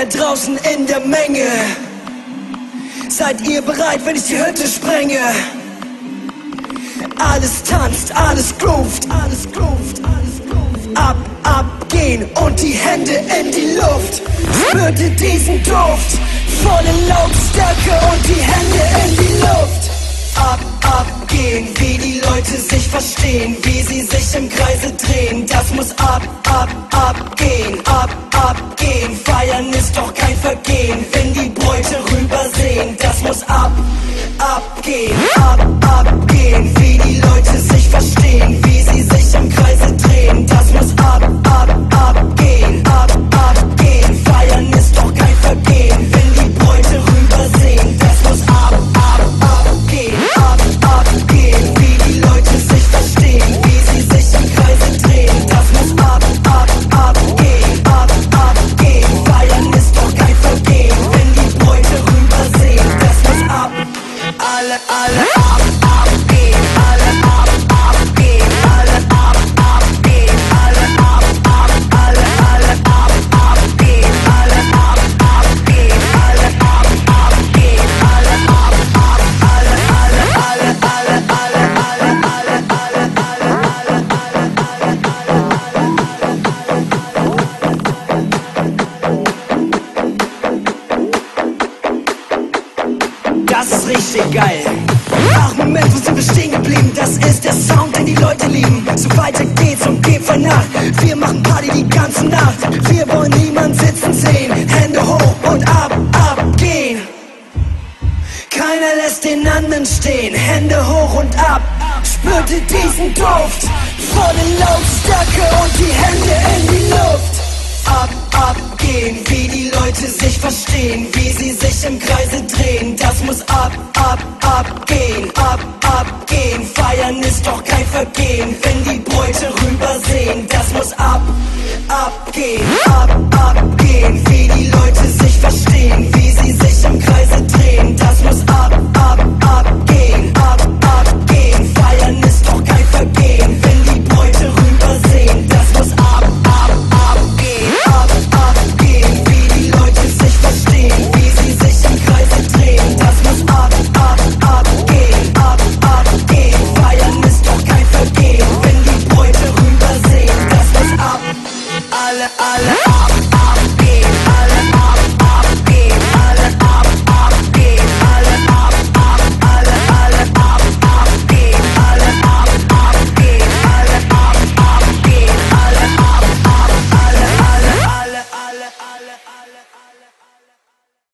Da draußen in der Menge, seid ihr bereit, wenn ich die Hütte sprenge? Alles tanzt, alles groovt, alles groovt, alles groovt. Abgehen und die Hände in die Luft. Spürte diesen Duft, volle Lautstärke und die Hände in die Luft. Abgehen, wie die Leute sich verstehen, wie sie sich im Kreise drehen. Das muss abgehen, abgehen. Feiern ist doch kein Vergehen, wenn die Bräute rübersehen. Das muss abgehen, abgehen. Wie die Leute sich verstehen, wie sie sich im Kreise drehen. Das muss abgehen, abgehen. Feiern ist doch kein Vergehen, wenn die Bräute rübersehen. Das muss abgehen. Das ist richtig geil. Ach Moment, wo sind wir stehen geblieben? Das ist der Sound, den die Leute lieben. So weiter geht's und geht von Nacht. Wir machen Party die ganze Nacht. Wir wollen niemand sitzen sehen. Hände hoch und abgehen. Keiner lässt den anderen stehen. Hände hoch und ab. Spürte diesen Duft. Volle Lautstärke und die Hände in die Luft. Abgehen, wie die Leute sich verstehen, wie sie sich im Kreise drehen. Das muss abgehen, abgehen. Feiern ist doch kein Vergehen, wenn die Bräute rübersehen. Das muss abgehen, abgehen. Wie die Leute sich verstehen, wie sie sich im Kreise drehen. Das muss abgehen, abgehen. Feiern ist doch kein Vergehen, wenn die Bräute rübersehen. Das muss alle, alle, alle.